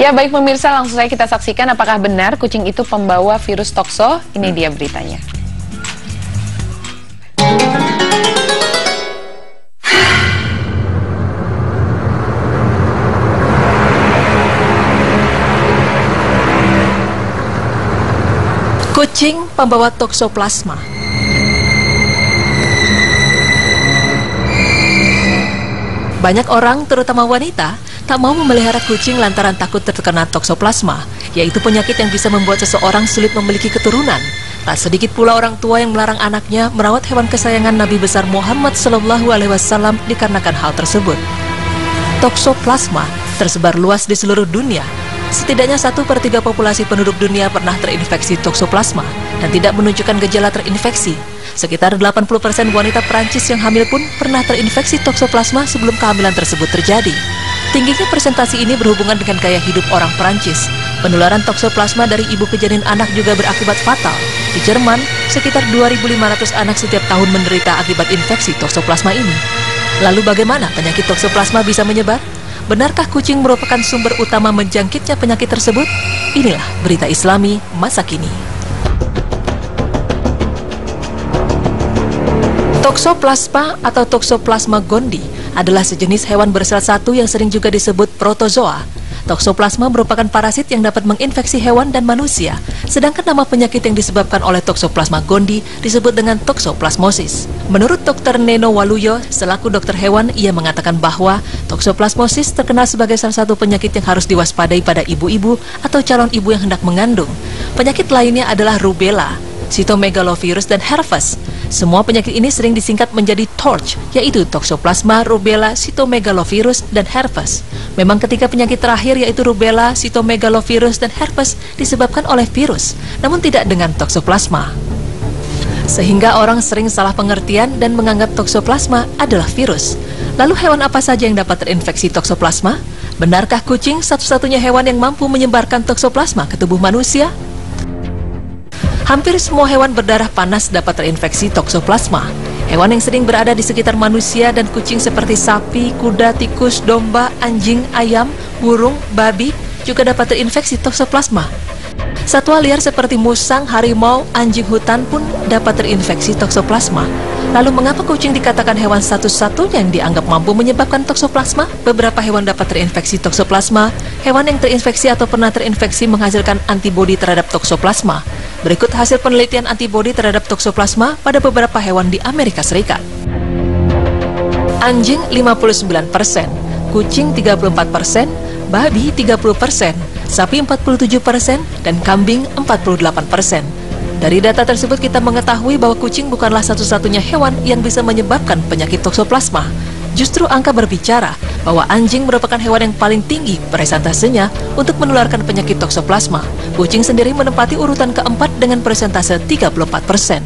Ya baik pemirsa, langsung saja kita saksikan apakah benar kucing itu pembawa virus toxo. Ini dia beritanya. Kucing pembawa toxoplasma. Banyak orang, terutama wanita, tak mau memelihara kucing lantaran takut terkena toxoplasma, yaitu penyakit yang bisa membuat seseorang sulit memiliki keturunan. Tak sedikit pula orang tua yang melarang anaknya merawat hewan kesayangan Nabi besar Muhammad SAW dikarenakan hal tersebut. Toxoplasma tersebar luas di seluruh dunia. Setidaknya 1/3 populasi penduduk dunia pernah terinfeksi toxoplasma dan tidak menunjukkan gejala terinfeksi. Sekitar 80% wanita Perancis yang hamil pun pernah terinfeksi toxoplasma sebelum kehamilan tersebut terjadi. Tingginya persentase ini berhubungan dengan gaya hidup orang Perancis. Penularan toxoplasma dari ibu ke janin anak juga berakibat fatal. Di Jerman, sekitar 2.500 anak setiap tahun menderita akibat infeksi toxoplasma ini. Lalu bagaimana penyakit toxoplasma bisa menyebar? Benarkah kucing merupakan sumber utama menjangkitnya penyakit tersebut? Inilah berita Islami masa kini. Toxoplasma atau Toxoplasma gondii adalah sejenis hewan bersel satu yang sering juga disebut protozoa. Toxoplasma merupakan parasit yang dapat menginfeksi hewan dan manusia, sedangkan nama penyakit yang disebabkan oleh Toxoplasma gondii disebut dengan toxoplasmosis. Menurut Dr. Neno Waluyo, selaku dokter hewan, ia mengatakan bahwa toxoplasmosis terkenal sebagai salah satu penyakit yang harus diwaspadai pada ibu-ibu atau calon ibu yang hendak mengandung. Penyakit lainnya adalah rubella, sitomegalovirus, dan herpes. Semua penyakit ini sering disingkat menjadi TORCH, yaitu toxoplasma, rubella, sitomegalovirus, dan herpes. Memang ketika penyakit terakhir yaitu rubella, sitomegalovirus, dan herpes disebabkan oleh virus, namun tidak dengan toxoplasma. Sehingga orang sering salah pengertian dan menganggap toxoplasma adalah virus. Lalu hewan apa saja yang dapat terinfeksi toxoplasma? Benarkah kucing satu-satunya hewan yang mampu menyebarkan toxoplasma ke tubuh manusia? Hampir semua hewan berdarah panas dapat terinfeksi toxoplasma. Hewan yang sering berada di sekitar manusia dan kucing seperti sapi, kuda, tikus, domba, anjing, ayam, burung, babi juga dapat terinfeksi toxoplasma. Satwa liar seperti musang, harimau, anjing hutan pun dapat terinfeksi toxoplasma. Lalu mengapa kucing dikatakan hewan satu-satunya yang dianggap mampu menyebabkan toxoplasma? Beberapa hewan dapat terinfeksi toxoplasma. Hewan yang terinfeksi atau pernah terinfeksi menghasilkan antibodi terhadap toxoplasma. Berikut hasil penelitian antibodi terhadap toxoplasma pada beberapa hewan di Amerika Serikat. Anjing 59%, kucing 34%, babi 30%, sapi 47%, dan kambing 48%. Dari data tersebut kita mengetahui bahwa kucing bukanlah satu-satunya hewan yang bisa menyebabkan penyakit toxoplasma. Justru angka berbicara bahwa anjing merupakan hewan yang paling tinggi persentasenya untuk menularkan penyakit toxoplasma. Kucing sendiri menempati urutan keempat dengan persentase 34%.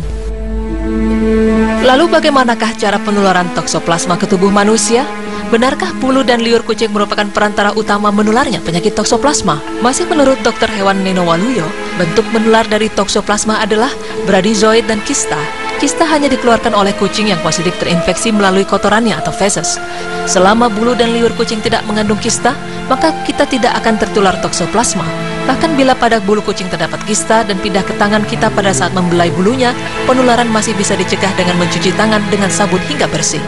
Lalu bagaimanakah cara penularan toxoplasma ke tubuh manusia? Benarkah bulu dan liur kucing merupakan perantara utama menularnya penyakit toxoplasma? Masih menurut dokter hewan Neno Waluyo, bentuk menular dari toxoplasma adalah bradizoid dan kista. Kista hanya dikeluarkan oleh kucing yang positif terinfeksi melalui kotorannya atau feses. Selama bulu dan liur kucing tidak mengandung kista, maka kita tidak akan tertular toxoplasma. Bahkan bila pada bulu kucing terdapat kista dan pindah ke tangan kita pada saat membelai bulunya, penularan masih bisa dicegah dengan mencuci tangan dengan sabun hingga bersih.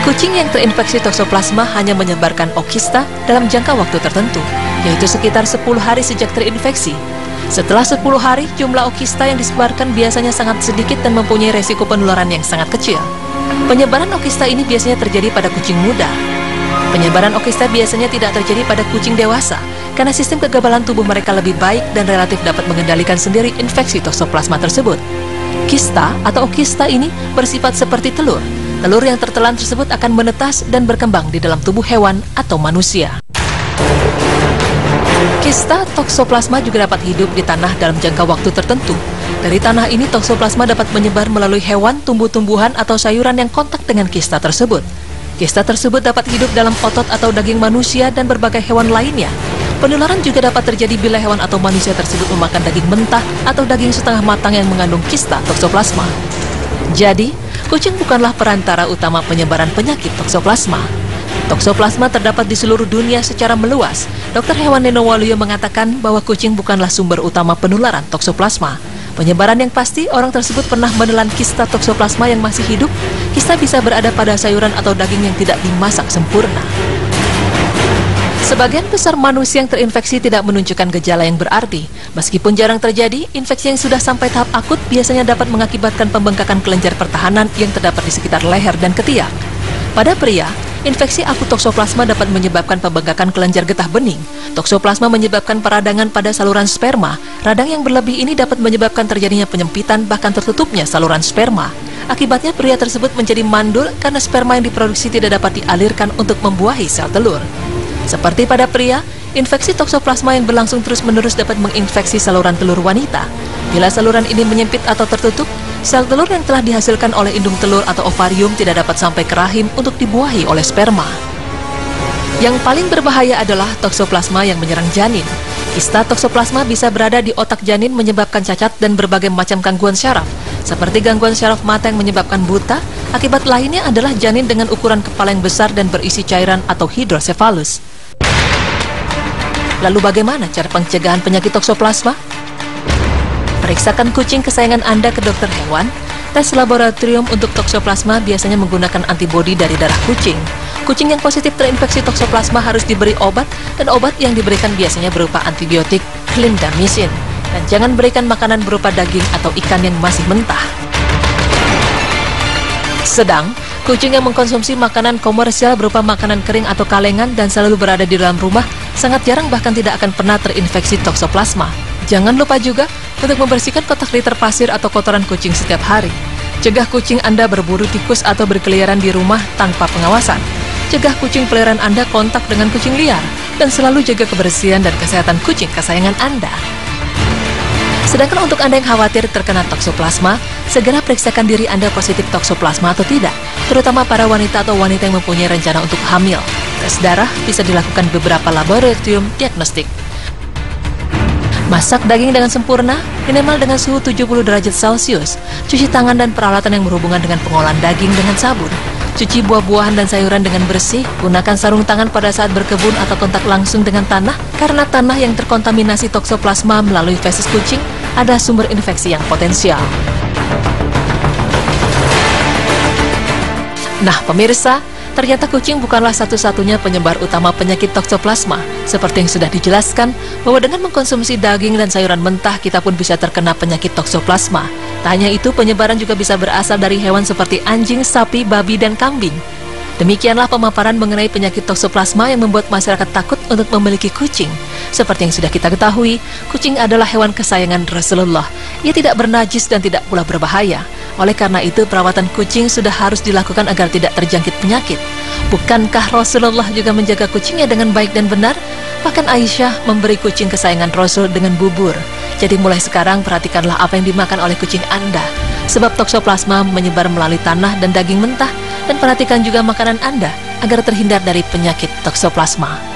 Kucing yang terinfeksi toxoplasma hanya menyebarkan okista dalam jangka waktu tertentu, yaitu sekitar 10 hari sejak terinfeksi. Setelah 10 hari, jumlah okista yang disebarkan biasanya sangat sedikit dan mempunyai resiko penularan yang sangat kecil. Penyebaran okista ini biasanya terjadi pada kucing muda. Penyebaran okista biasanya tidak terjadi pada kucing dewasa, karena sistem kekebalan tubuh mereka lebih baik dan relatif dapat mengendalikan sendiri infeksi toxoplasma tersebut. Kista atau okista ini bersifat seperti telur. Telur yang tertelan tersebut akan menetas dan berkembang di dalam tubuh hewan atau manusia. Kista toxoplasma juga dapat hidup di tanah dalam jangka waktu tertentu. Dari tanah ini, toxoplasma dapat menyebar melalui hewan, tumbuh-tumbuhan, atau sayuran yang kontak dengan kista tersebut. Kista tersebut dapat hidup dalam otot atau daging manusia dan berbagai hewan lainnya. Penularan juga dapat terjadi bila hewan atau manusia tersebut memakan daging mentah atau daging setengah matang yang mengandung kista toxoplasma. Jadi, kucing bukanlah perantara utama penyebaran penyakit toxoplasma. Toxoplasma terdapat di seluruh dunia secara meluas. Dokter hewan Neno Waluyo mengatakan bahwa kucing bukanlah sumber utama penularan Toxoplasma. Penyebaran yang pasti, orang tersebut pernah menelan kista Toxoplasma yang masih hidup. Kista bisa berada pada sayuran atau daging yang tidak dimasak sempurna. Sebagian besar manusia yang terinfeksi tidak menunjukkan gejala yang berarti. Meskipun jarang terjadi, infeksi yang sudah sampai tahap akut biasanya dapat mengakibatkan pembengkakan kelenjar pertahanan yang terdapat di sekitar leher dan ketiak. Pada pria, infeksi akut Toxoplasma dapat menyebabkan pembengkakan kelenjar getah bening. Toxoplasma menyebabkan peradangan pada saluran sperma. Radang yang berlebih ini dapat menyebabkan terjadinya penyempitan bahkan tertutupnya saluran sperma. Akibatnya pria tersebut menjadi mandul karena sperma yang diproduksi tidak dapat dialirkan untuk membuahi sel telur. Seperti pada pria, infeksi Toxoplasma yang berlangsung terus-menerus dapat menginfeksi saluran telur wanita. Bila saluran ini menyempit atau tertutup, sel telur yang telah dihasilkan oleh indung telur atau ovarium tidak dapat sampai ke rahim untuk dibuahi oleh sperma. Yang paling berbahaya adalah Toxoplasma yang menyerang janin. Kista Toxoplasma bisa berada di otak janin, menyebabkan cacat dan berbagai macam gangguan syaraf, seperti gangguan syaraf mata yang menyebabkan buta. Akibat lainnya adalah janin dengan ukuran kepala yang besar dan berisi cairan atau hidrosefalus. Lalu bagaimana cara pencegahan penyakit Toxoplasma? Periksakan kucing kesayangan Anda ke dokter hewan. Tes laboratorium untuk Toxoplasma biasanya menggunakan antibodi dari darah kucing. Kucing yang positif terinfeksi Toxoplasma harus diberi obat, dan obat yang diberikan biasanya berupa antibiotik clindamycin. Dan jangan berikan makanan berupa daging atau ikan yang masih mentah. Sedang, kucing yang mengkonsumsi makanan komersial berupa makanan kering atau kalengan dan selalu berada di dalam rumah sangat jarang bahkan tidak akan pernah terinfeksi Toxoplasma. Jangan lupa juga untuk membersihkan kotak liter pasir atau kotoran kucing setiap hari. Cegah kucing Anda berburu tikus atau berkeliaran di rumah tanpa pengawasan. Cegah kucing peliharaan Anda kontak dengan kucing liar. Dan selalu jaga kebersihan dan kesehatan kucing kesayangan Anda. Sedangkan untuk Anda yang khawatir terkena Toxoplasma, segera periksakan diri Anda positif Toxoplasma atau tidak, terutama para wanita atau wanita yang mempunyai rencana untuk hamil. Tes darah bisa dilakukan beberapa laboratorium diagnostik. Masak daging dengan sempurna, minimal dengan suhu 70 derajat Celcius. Cuci tangan dan peralatan yang berhubungan dengan pengolahan daging dengan sabun. Cuci buah-buahan dan sayuran dengan bersih. Gunakan sarung tangan pada saat berkebun atau kontak langsung dengan tanah, karena tanah yang terkontaminasi Toxoplasma melalui feses kucing ada sumber infeksi yang potensial. Nah, pemirsa, ternyata kucing bukanlah satu-satunya penyebar utama penyakit Toxoplasma. Seperti yang sudah dijelaskan, bahwa dengan mengkonsumsi daging dan sayuran mentah, kita pun bisa terkena penyakit Toxoplasma. Tak hanya itu, penyebaran juga bisa berasal dari hewan seperti anjing, sapi, babi, dan kambing. Demikianlah pemaparan mengenai penyakit Toxoplasma yang membuat masyarakat takut untuk memiliki kucing. Seperti yang sudah kita ketahui, kucing adalah hewan kesayangan Rasulullah. Ia tidak bernajis dan tidak pula berbahaya. Oleh karena itu, perawatan kucing sudah harus dilakukan agar tidak terjangkit penyakit. Bukankah Rasulullah juga menjaga kucingnya dengan baik dan benar? Bahkan Aisyah memberi kucing kesayangan Rasul dengan bubur. Jadi mulai sekarang perhatikanlah apa yang dimakan oleh kucing Anda. Sebab Toxoplasma menyebar melalui tanah dan daging mentah. Dan perhatikan juga makanan Anda agar terhindar dari penyakit Toxoplasma.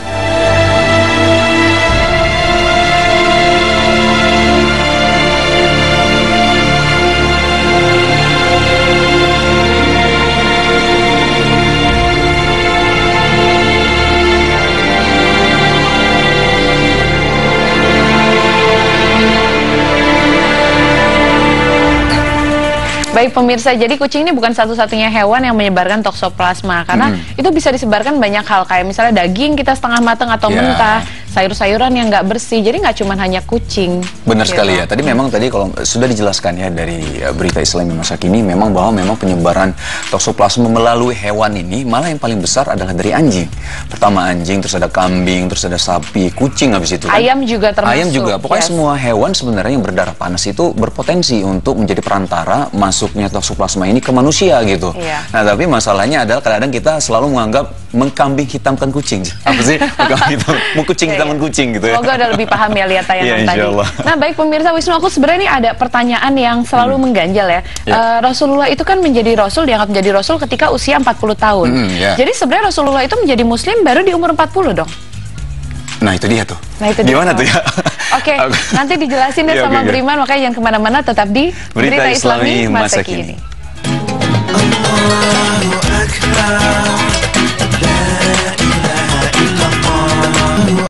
Baik pemirsa, jadi kucing ini bukan satu-satunya hewan yang menyebarkan Toxoplasma, karena itu bisa disebarkan banyak hal, kayak misalnya daging kita setengah matang atau mentah, sayur-sayuran yang nggak bersih, jadi nggak cuma hanya kucing. Benar gitu. Sekali ya, tadi memang tadi kalau sudah dijelaskan ya dari berita Islami masa kini, memang bahwa memang penyebaran Toxoplasma melalui hewan ini malah yang paling besar adalah dari anjing. Pertama anjing, terus ada kambing, terus ada sapi, kucing habis itu kan? Ayam juga termasuk. Ayam juga, pokoknya semua hewan sebenarnya yang berdarah panas itu berpotensi untuk menjadi perantara masuk Toxoplasma ini ke manusia gitu. Nah, tapi masalahnya adalah kadang-kadang kita selalu menganggap mengkambing hitamkan kucing. Apa sih? Mengkucing hitamkan kucing gitu ya. Semoga udah lebih paham ya lihat tayangan tadi. Nah, baik pemirsa, Wisnu, aku sebenarnya ini ada pertanyaan yang selalu mengganjal ya. Rasulullah itu kan menjadi Rasul, dianggap menjadi Rasul ketika usia 40 tahun. Jadi sebenarnya Rasulullah itu menjadi Muslim baru di umur 40 dong. Nah itu dia tuh. Nah, itu gimana tuh ya? Oke, nanti dijelasin deh sama Beriman, makanya jangan kemana-mana, tetap di Berita Islami masa kini.